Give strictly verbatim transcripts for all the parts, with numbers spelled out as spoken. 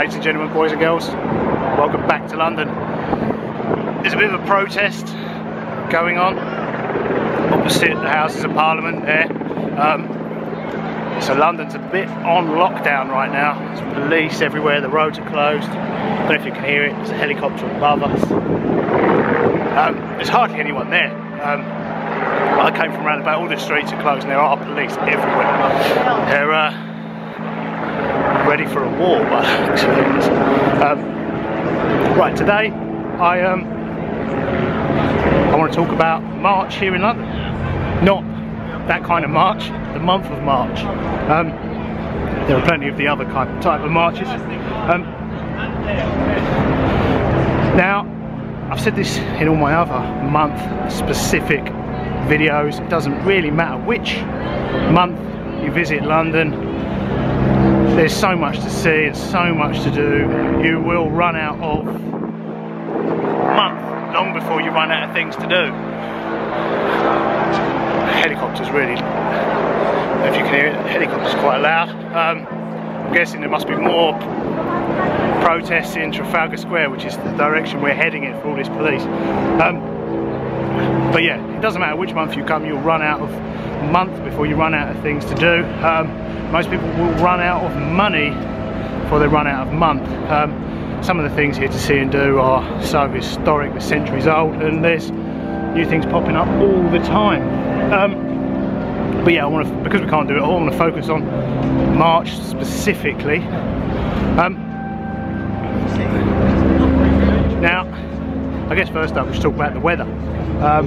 Ladies and gentlemen, boys and girls, welcome back to London. There's a bit of a protest going on opposite the Houses of Parliament there. Um, so London's a bit on lockdown right now. There's police everywhere, the roads are closed. I don't know if you can hear it, there's a helicopter above us. Um, there's hardly anyone there. Um, I came from round about, all the streets are closed and there are police everywhere. They're uh, ready for a war, but um, right, today I um I want to talk about March here in London. Not that kind of March, the month of March. Um, there are plenty of the other kind of type of marches. Um, now, I've said this in all my other month-specific videos. It doesn't really matter which month you visit London. There's so much to see and so much to do, you will run out of month long before you run out of things to do. Helicopters really, if you can hear it, helicopters quite loud. Um, I'm guessing there must be more protests in Trafalgar Square, which is the direction we're heading in for all this police. Um, but yeah, it doesn't matter which month you come, you'll run out of month before you run out of things to do. Um, Most people will run out of money before they run out of month. Um, some of the things here to see and do are so historic, they're centuries old, and there's new things popping up all the time. Um, but yeah, I want to, because we can't do it all, I want to focus on March specifically. Um, now, I guess first up, we should talk about the weather. Um,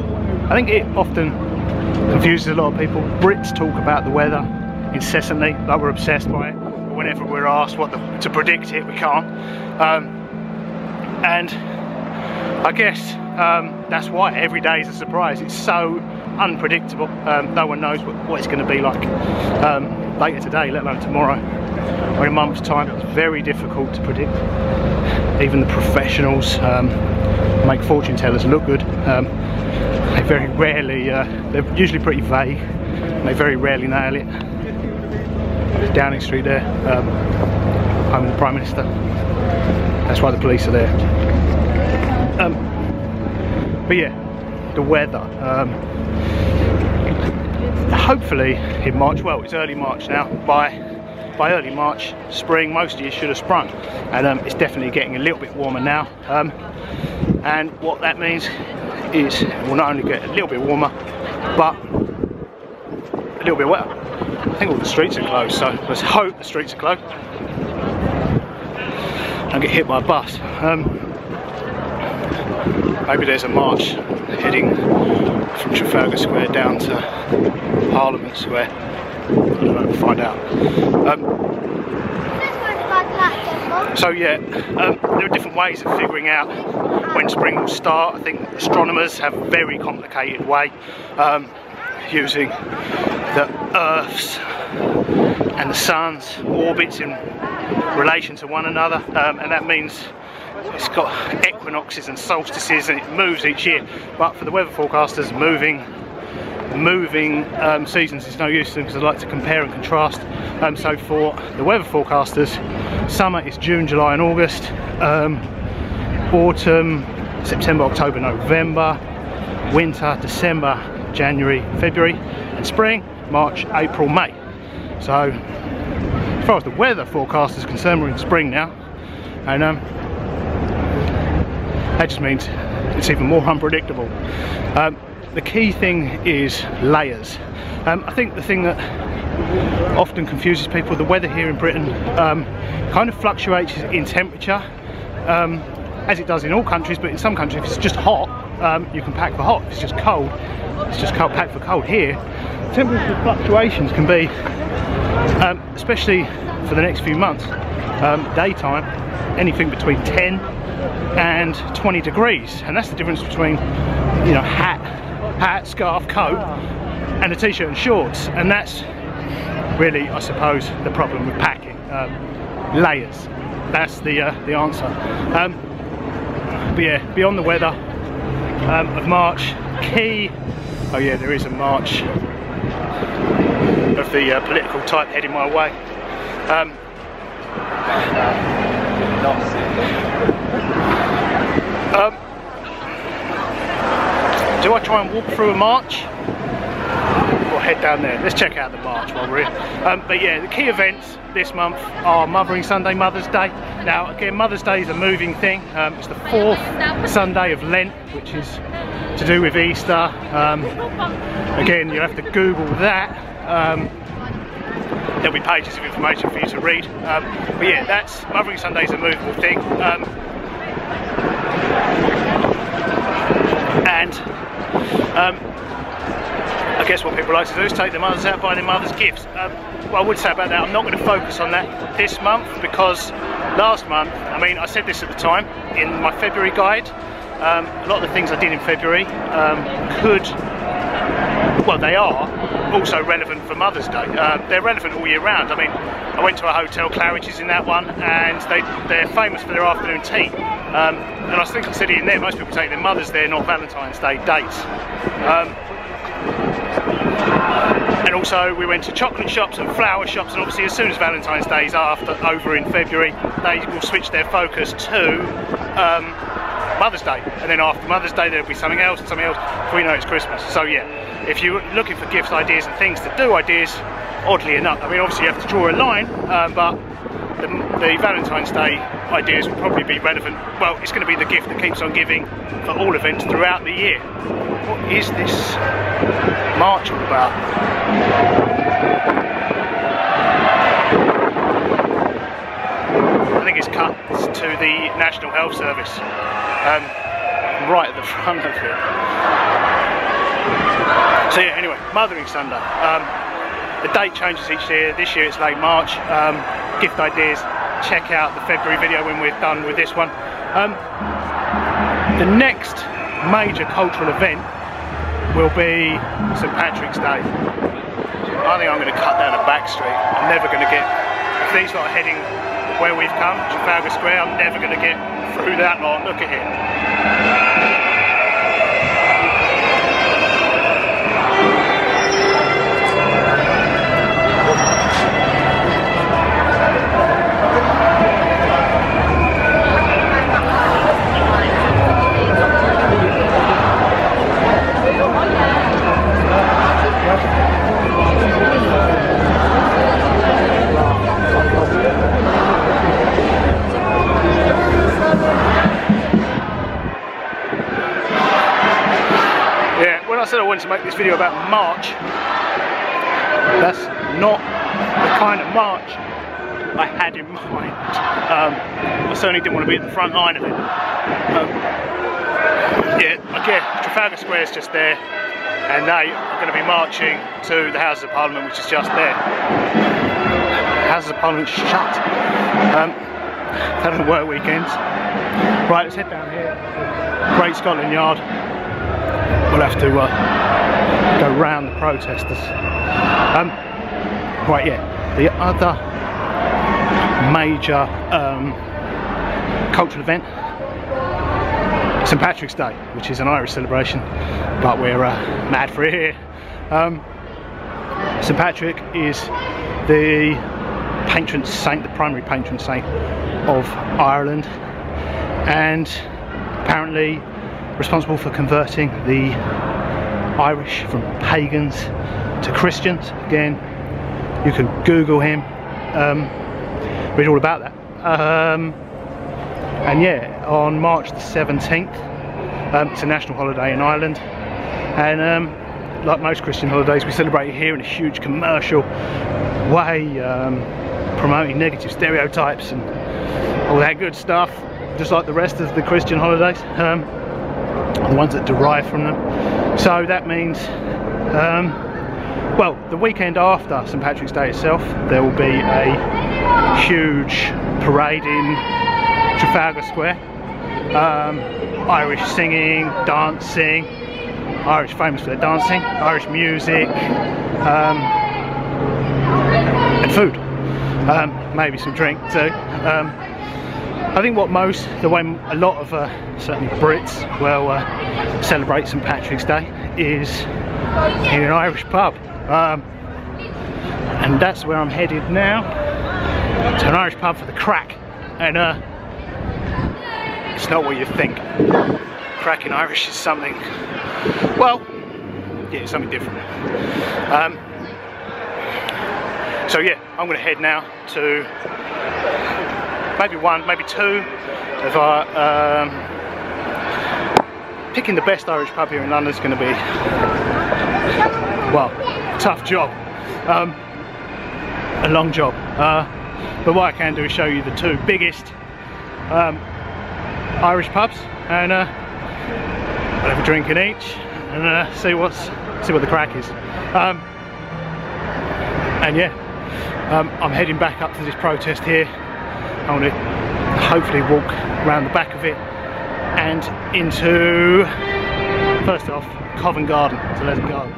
I think it often confuses a lot of people. Brits talk about the weather incessantly, like we're obsessed by it. But whenever we're asked what the, to predict it, we can't. Um, and I guess um, that's why every day is a surprise. It's so unpredictable. Um, no one knows what, what it's going to be like um, later today, let alone tomorrow or in a month's time. It's very difficult to predict. Even the professionals um, make fortune tellers look good. Um, they very rarely, uh, they're usually pretty vague. And they very rarely nail it. Downing Street there, um, home of the Prime Minister. That's why the police are there. Um, but yeah, the weather. Um, hopefully in March, well, it's early March now. By by early March, spring, most of you should have sprung, and um, it's definitely getting a little bit warmer now. Um, and what that means is it will not only get a little bit warmer, but a little bit wetter. I think all the streets are closed, so let's hope the streets are closed. Don't get hit by a bus. Um, maybe there's a march heading from Trafalgar Square down to Parliament Square. I don't know, we'll find out. Um, so yeah, um, there are different ways of figuring out when spring will start. I think astronomers have a very complicated way um, using the Earth's and the Sun's orbits in relation to one another, um, and that means it's got equinoxes and solstices, and it moves each year. But for the weather forecasters, moving moving um, seasons is no use to them because I like to compare and contrast. Um, so for the weather forecasters, summer is June, July, and August. Um, autumn, September, October, November. Winter, December, January, February, and spring, March, April, May. So as far as the weather forecast is concerned, we're in spring now, and um, that just means it's even more unpredictable. Um, the key thing is layers. Um, I think the thing that often confuses people, the weather here in Britain um, kind of fluctuates in temperature, um, as it does in all countries, but in some countries if it's just hot, um, you can pack for hot. If it's just cold, it's just cold, packed for cold. Here, temperature fluctuations can be, um, especially for the next few months, um, daytime, anything between ten and twenty degrees, and that's the difference between, you know, hat, hat, scarf, coat, and a t-shirt and shorts. And that's really, I suppose, the problem with packing. Um, layers. That's the uh, the answer. Um, but yeah, beyond the weather um, of March, key. Oh yeah, there is a march of the uh, political type heading my way. Um, not see. Um, do I try and walk through a march? Or head down there? Let's check out the march while we're here. Um, but yeah, the key events this month are Mothering Sunday, Mother's Day. Now again, Mother's Day is a moving thing. Um, it's the fourth Sunday of Lent, which is to do with Easter. Um, again, you'll have to Google that. Um, there'll be pages of information for you to read. Um, but yeah, that's Mothering Sunday is a movable thing. Um, and um, I guess what people like to do is take their mothers out, buy their mothers gifts. Um, what I would say about that, I'm not going to focus on that this month, because last month, I mean, I said this at the time in my February guide, um, a lot of the things I did in February um, could, well, they are also relevant for Mother's Day. Uh, they're relevant all year round. I mean, I went to a hotel, Claridge's, in that one, and they, they're famous for their afternoon tea. Um, and I think I said it in there, most people take their mothers there, not Valentine's Day dates. Um, And also we went to chocolate shops and flower shops, and obviously as soon as Valentine's Day is after, over in February, they will switch their focus to um, Mother's Day, and then after Mother's Day there'll be something else and something else, before you know it's Christmas. So yeah, if you're looking for gifts, ideas and things to do ideas, oddly enough, I mean obviously you have to draw a line, uh, but the, the Valentine's Day ideas will probably be relevant. Well, it's going to be the gift that keeps on giving for all events throughout the year. What is this march all about? I think it's cut to the National Health Service, um, right at the front of it. So yeah, anyway, Mothering Sunday. Um, the date changes each year. This year it's late March. Um, gift ideas, check out the February video when we're done with this one. Um, the next major cultural event will be Saint Patrick's Day. I think I'm going to cut down a back street. I'm never going to get, if these lot are heading where we've come, Trafalgar Square, I'm never going to get through that lot. Look at it. I said I wanted to make this video about March. That's not the kind of March I had in mind. Um, I certainly didn't want to be at the front line of it. Um, yeah, again, Trafalgar Square is just there, and they are going to be marching to the Houses of Parliament, which is just there. The Houses of Parliament shut. Um, they don't work weekends. Right, let's head down here. Great Scotland Yard. We'll have to uh, go round the protesters. Um, right, yeah, the other major um, cultural event, Saint Patrick's Day, which is an Irish celebration, but we're uh, mad for it here. Um, Saint Patrick is the patron saint, the primary patron saint of Ireland, and apparently responsible for converting the Irish from pagans to Christians. Again, you can Google him, um, read all about that. Um, and yeah, on March the seventeenth, um, it's a national holiday in Ireland, and um, like most Christian holidays, we celebrate it here in a huge commercial way, um, promoting negative stereotypes and all that good stuff, just like the rest of the Christian holidays. Um, the ones that derive from them. So that means, um, well, the weekend after Saint Patrick's Day itself, there will be a huge parade in Trafalgar Square. Um, Irish singing, dancing, Irish famous for their dancing, Irish music, um, and food. Um, maybe some drink too. Um, I think what most, the way a lot of uh, certainly Brits will uh, celebrate Saint Patrick's Day is in an Irish pub, um, and that's where I'm headed now, to an Irish pub for the crack, and uh, It's not what you think. Cracking Irish is something, well, yeah, something different. Um, so yeah, I'm gonna head now to maybe one, maybe two of our, um, picking the best Irish pub here in London is gonna be, well, tough job, um, a long job. Uh, but what I can do is show you the two biggest um, Irish pubs, and uh, I'll have a drink in each and uh, see what's see what the crack is. Um, and yeah, um, I'm heading back up to this protest here. I'm going to hopefully walk around the back of it and into, first off, Covent Garden. So let's go.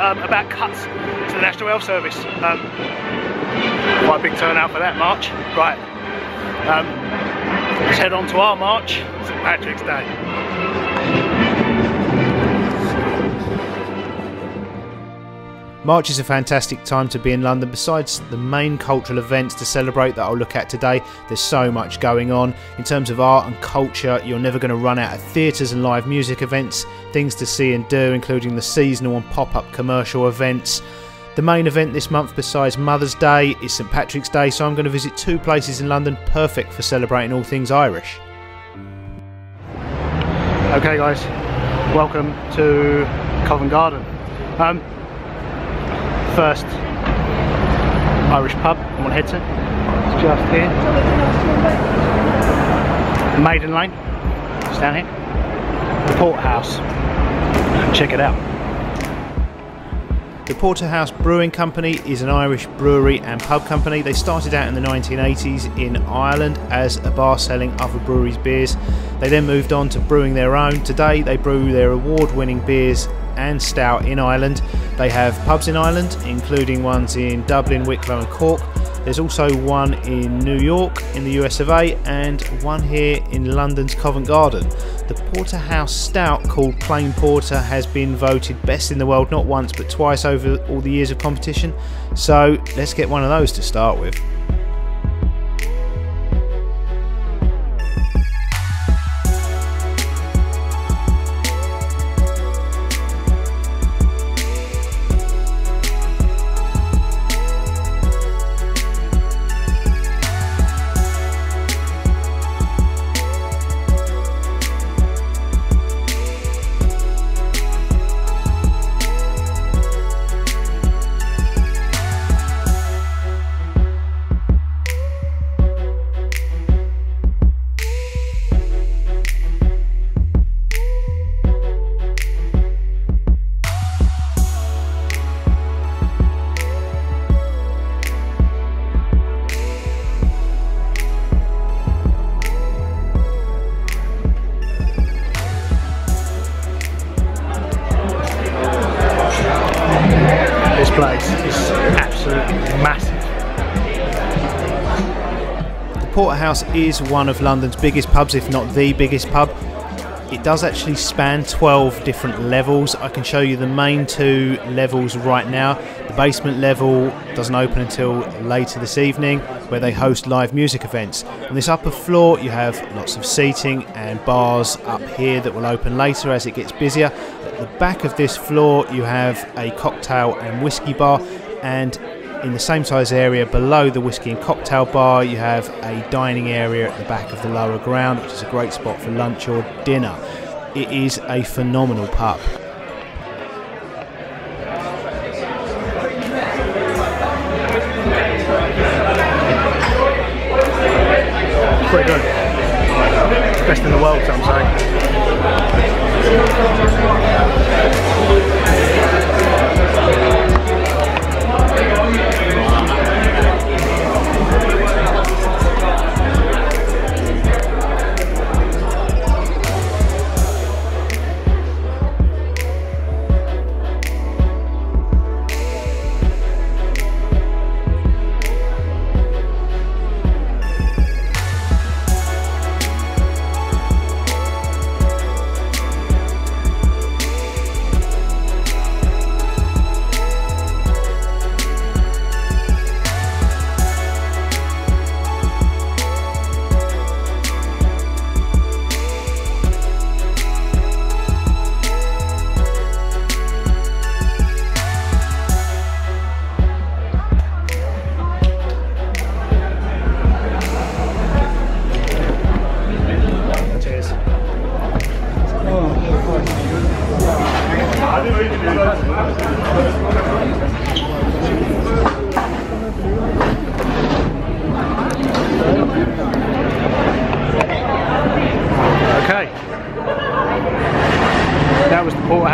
Um, about cuts to the National Health Service. Um, quite a big turnout for that march. Right, um, let's head on to our march, Saint Patrick's Day. March is a fantastic time to be in London. Besides the main cultural events to celebrate that I'll look at today, there's so much going on. In terms of art and culture, you're never going to run out of theatres and live music events, things to see and do, including the seasonal and pop-up commercial events. The main event this month besides Mother's Day is Saint Patrick's Day, so I'm going to visit two places in London perfect for celebrating all things Irish. Okay guys, welcome to Covent Garden. Um, first Irish pub I'm going to head to, it's just here. Maiden Lane, just down here. Porterhouse. Check it out. The Porterhouse Brewing Company is an Irish brewery and pub company. They started out in the nineteen eighties in Ireland as a bar selling other breweries' beers. They then moved on to brewing their own. Today they brew their award-winning beers and stout in Ireland. They have pubs in Ireland, including ones in Dublin, Wicklow and Cork. There's also one in New York in the U S of A and one here in London's Covent Garden. The Porterhouse Stout called Plain Porter has been voted best in the world not once but twice over all the years of competition, so let's get one of those to start with. Porterhouse is one of London's biggest pubs, if not the biggest pub. It does actually span twelve different levels. I can show you the main two levels right now. The basement level doesn't open until later this evening, where they host live music events. On this upper floor you have lots of seating and bars up here that will open later as it gets busier. At the back of this floor you have a cocktail and whiskey bar, and In the same size area below the Whiskey and Cocktail Bar, you have a dining area at the back of the lower ground, which is a great spot for lunch or dinner. It is a phenomenal pub. Pretty good. Best in the world, I'm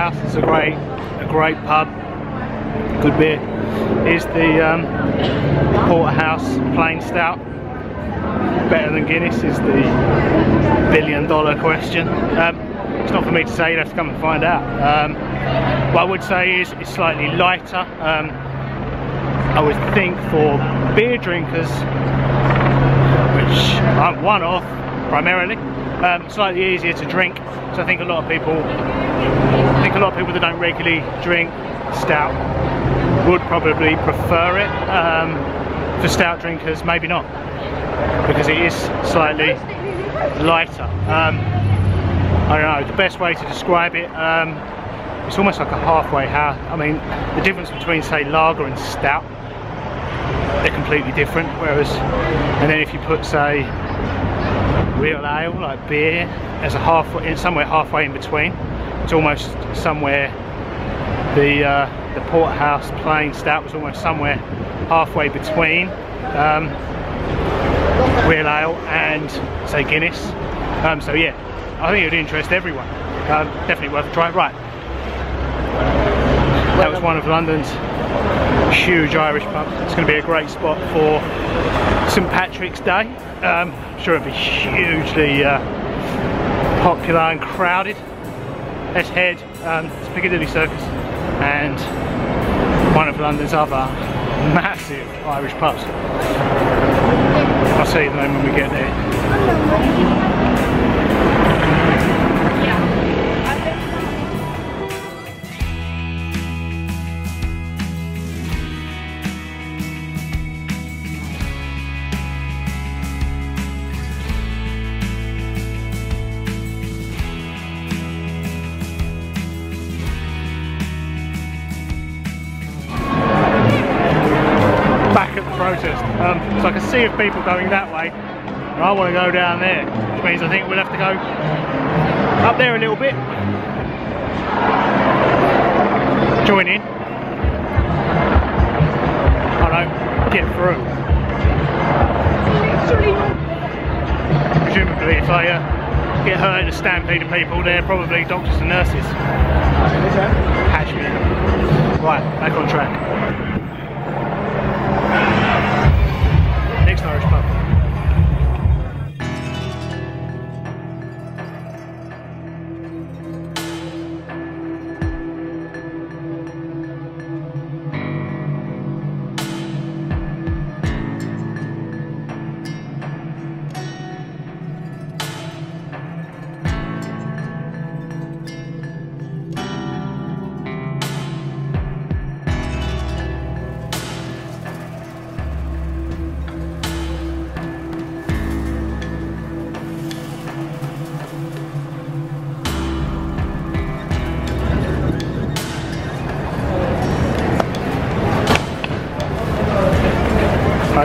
Porterhouse is a great, a great pub, good beer. Here's the um, Porterhouse Plain Stout. Better than Guinness is the billion dollar question. Um, it's not for me to say, you'd have to come and find out. Um, what I would say is it's slightly lighter. Um, I would think for beer drinkers, which I'm one of primarily, um, slightly easier to drink. So I think a lot of people, I think a lot of people that don't regularly drink stout would probably prefer it. Um, for stout drinkers, maybe not, because it is slightly lighter. Um, I don't know, the best way to describe it, um, it's almost like a halfway house. I mean, the difference between, say, lager and stout, they're completely different. Whereas, and then if you put, say, real ale, like beer, as a halfway, somewhere halfway in between. It's almost somewhere, the uh, the Porterhouse Plain Stout was almost somewhere halfway between um, real ale and, say, Guinness. Um, so yeah, I think it would interest everyone. Um, definitely worth a try. Right, that was one of London's huge Irish pubs. It's going to be a great spot for Saint Patrick's Day. Um, I'm sure it'll be hugely uh, popular and crowded. Let's head um, to Piccadilly Circus and one of London's other massive Irish pubs. I'll see you then when we get there. Um, it's like a sea of people going that way, and I want to go down there, which means I think we'll have to go up there a little bit. Join in. I don't get through. Presumably, if I uh, get hurt in a stampede of people, they're probably doctors and nurses. Hatch me. Right, back on track. Irish pub.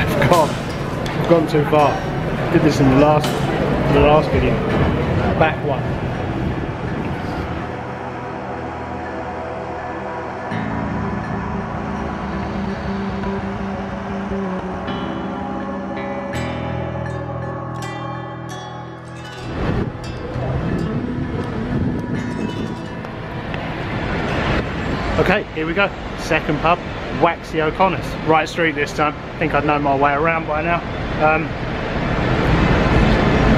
I've gone. I've gone too far. I did this in the last, the last video. Back one. Okay, here we go. Second pub, Waxy O'Connor's. Right street this time. I think I'd know my way around by now. Um,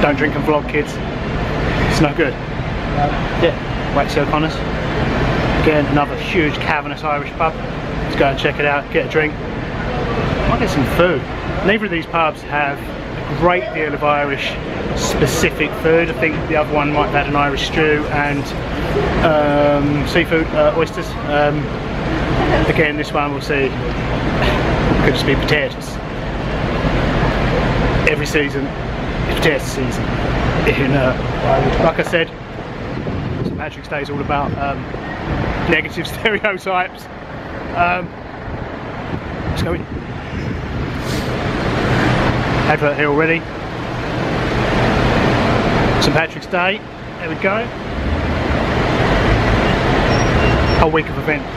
don't drink and vlog, kids. It's no good. Yeah, Waxy O'Connor's. Again, another huge cavernous Irish pub. Let's go and check it out, get a drink. Might get some food. Neither of these pubs have a great deal of Irish specific food. I think the other one might have had an Irish stew and um, seafood, uh, oysters. Um, again, this one we'll see. Could just be potatoes. Every season, it's potato season. In, uh, like I said, Saint Patrick's Day is all about um, negative stereotypes. Um, let's go in. Advert here already. Saint Patrick's Day, there we go. A week of events.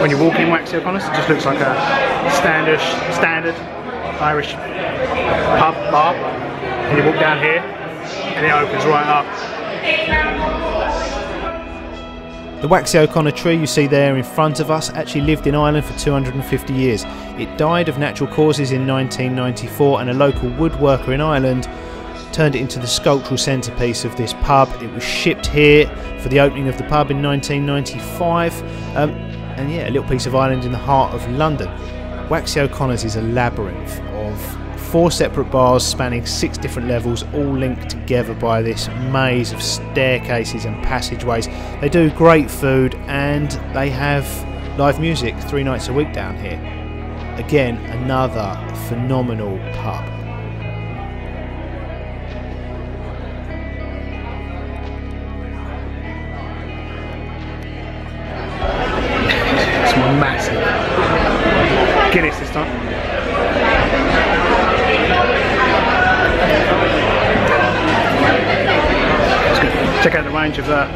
When you walk in Waxy O'Connor's, it just looks like a standard, standard Irish pub bar. And you walk down here, and it opens right up. The Waxy O'Connor tree you see there in front of us actually lived in Ireland for two hundred and fifty years. It died of natural causes in nineteen ninety-four, and a local woodworker in Ireland turned it into the sculptural centrepiece of this pub. It was shipped here for the opening of the pub in nineteen ninety-five. Um, And yeah, a little piece of Ireland in the heart of London. Waxy O'Connor's is a labyrinth of four separate bars spanning six different levels, all linked together by this maze of staircases and passageways. They do great food and they have live music three nights a week down here. Again, another phenomenal pub. Massive Guinness this time. Let's go check out the range of uh,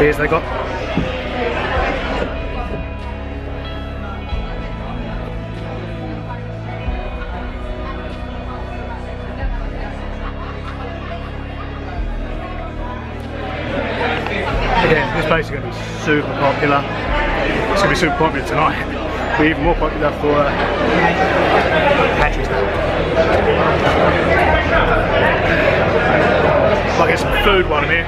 beers they got. Again, this place is going to be super popular. It's going to be super popular tonight. It'll be even more popular for uh, Patrick's Day. I'll get some food while I'm here.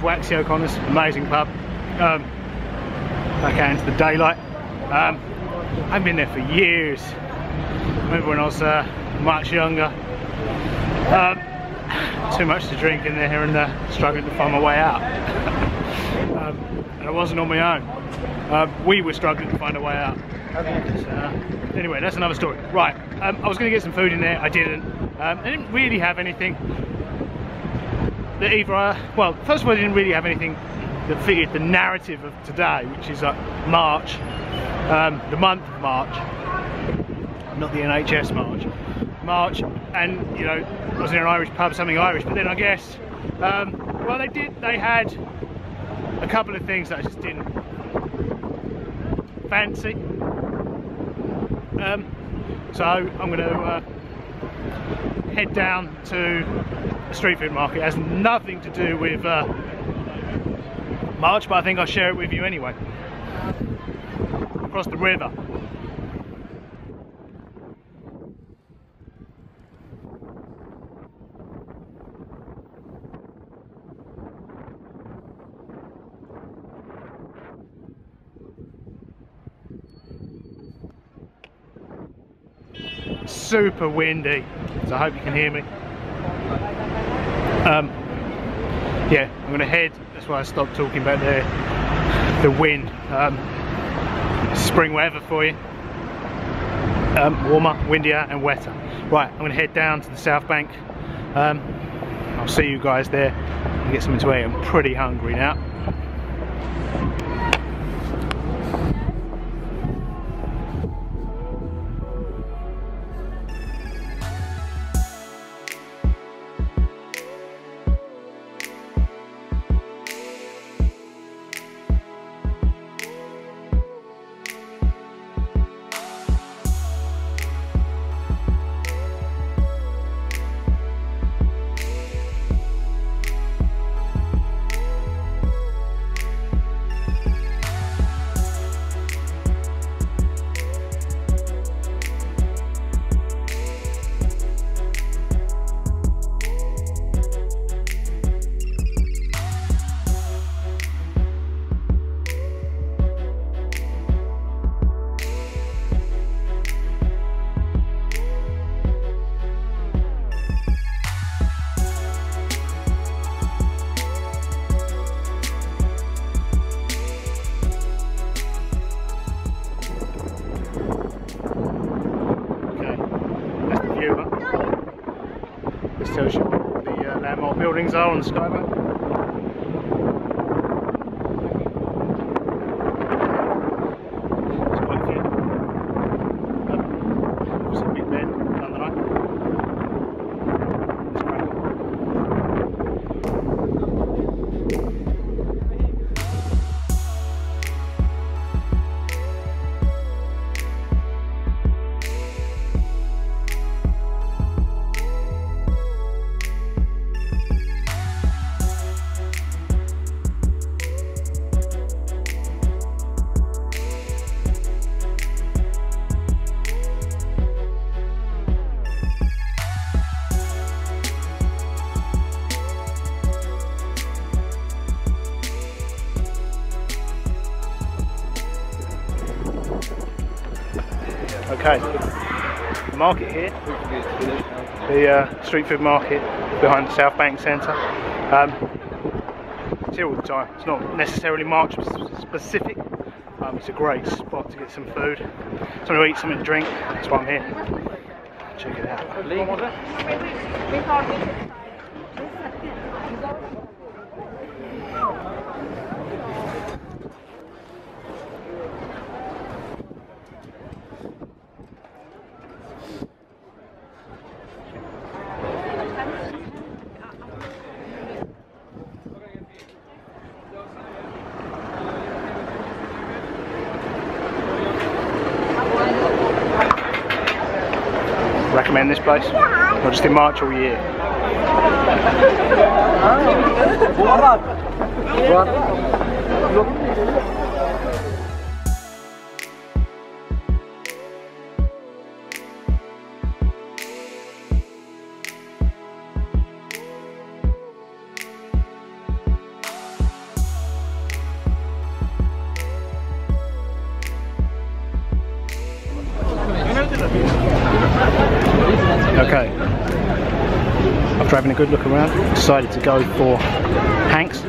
Waxy O'Connor's, amazing pub. Um, back out into the daylight. Um, I haven't been there for years. Remember when I was uh, much younger. Um, too much to drink in there and uh, struggling to find my way out. um, and I wasn't on my own. Uh, we were struggling to find a way out. So, uh, anyway, that's another story. Right, um, I was going to get some food in there, I didn't. Um, I didn't really have anything. That either, uh, well, first of all, I didn't really have anything that fitted the narrative of today, which is uh, March, um, the month of March, not the N H S March, March, and you know, I was in an Irish pub, something Irish, but then I guess, um, well, they did, they had a couple of things that I just didn't fancy. Um, so I'm going to uh, head down to. Street food market. It has nothing to do with uh, much, but I think I'll share it with you anyway. Across the river. Super windy, so I hope you can hear me. Um, yeah, I'm gonna head, that's why I stopped talking about the, the wind. Um, spring weather for you. Um, warmer, windier and wetter. Right, I'm gonna head down to the South Bank. Um, I'll see you guys there and get something to eat. I'm pretty hungry now. Tells you what the uh, landmark buildings are on the Skyway. It's quite clear. Um, it's a big bend, London Eye. It's great. Okay, the market here, the uh, street food market behind the South Bank Centre. Um, it's here all the time, it's not necessarily March specific, um, it's a great spot to get some food, something to eat, something to drink, that's why I'm here. Check it out. Recommend this place, not just in March, all year. Okay, after having a good look around, decided to go for Hank's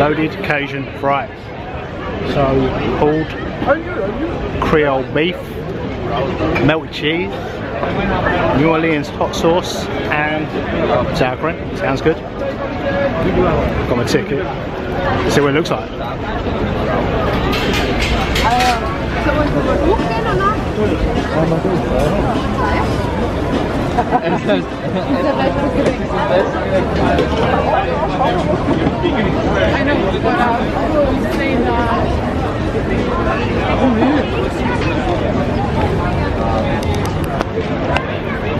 loaded Cajun fries. So pulled Creole beef, melted cheese, New Orleans hot sauce and sour cream. Sounds good. Got my ticket. Let's see what it looks like. It was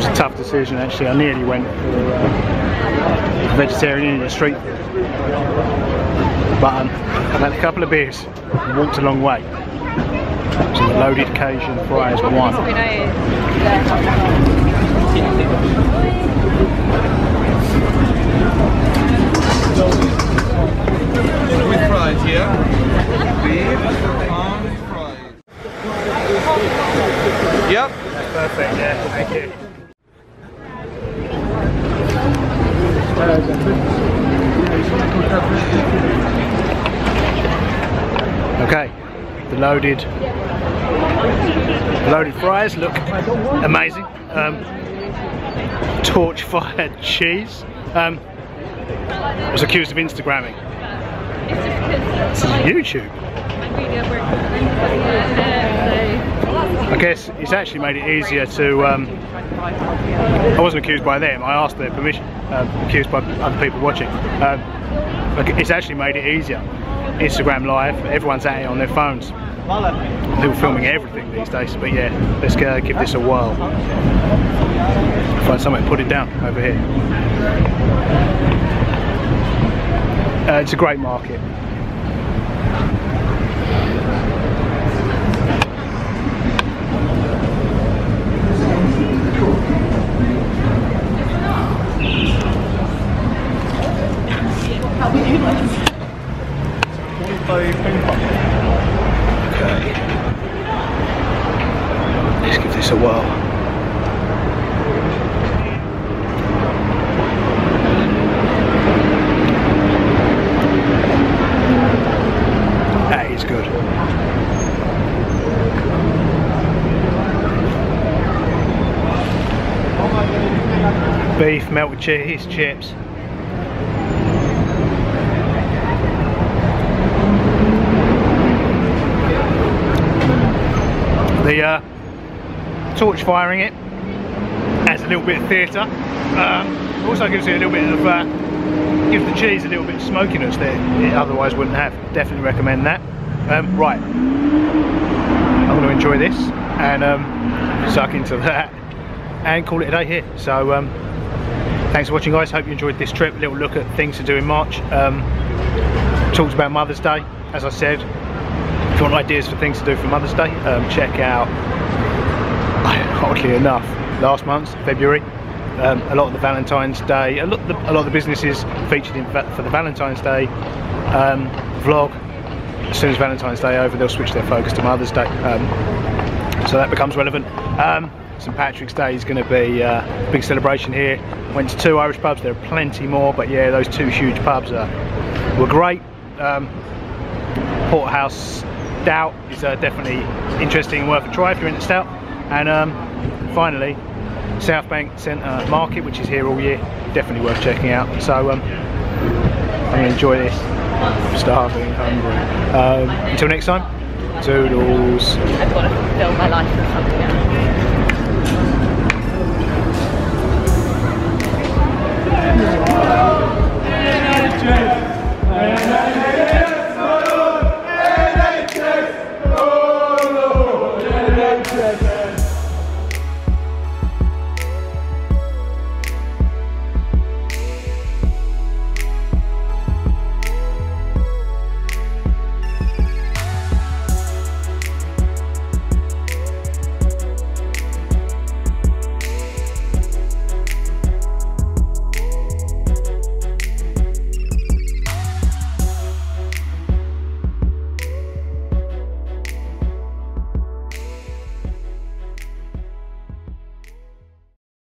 a tough decision actually. I nearly went for uh, vegetarian in the street. But um, I've had a couple of beers and walked a long way. So the loaded Cajun fries one. With fries here. Beer and fries. Yep. Perfect, yeah, thank you. Okay, the loaded the loaded fries look amazing. Um, torch fired cheese. Um, I was accused of Instagramming. It's YouTube. I guess it's actually made it easier to. Um, I wasn't accused by them. I asked their permission. Um, accused by other people watching. Um, it's actually made it easier. Instagram Live. Everyone's at it on their phones. People filming everything these days. But yeah, let's go give this a whirl. Find somewhere to put it down over here. Uh, it's a great market. Okay. Let's give this a whirl. That is good. Beef, melted cheese, chips. The uh, torch firing it adds a little bit of theatre. Uh, also gives you a little bit of uh, gives the cheese a little bit of smokiness that it otherwise wouldn't have. Definitely recommend that. Um, right, I'm going to enjoy this and um, suck into that and call it a day here. So um, thanks for watching, guys. Hope you enjoyed this trip. A little look at things to do in March. Um, talked about Mother's Day, as I said. If you want ideas for things to do for Mother's Day, um, check out, oddly enough, last month's February. Um, a lot of the Valentine's Day, a lot of the, a lot of the businesses featured in for the Valentine's Day um, vlog. As soon as Valentine's Day over, they'll switch their focus to Mother's Day, um, so that becomes relevant. Um, Saint Patrick's Day is going to be uh, a big celebration here. Went to two Irish pubs. There are plenty more, but yeah, those two huge pubs are, were great. Um, Porterhouse. Stout is uh, definitely interesting and worth a try if you're into stout. And um, finally, South Bank Centre Market, which is here all year, definitely worth checking out. So um, I'm going to enjoy this. I'm starving, hungry. Um, until next time, toodles. I've got to fulfil my life with something else.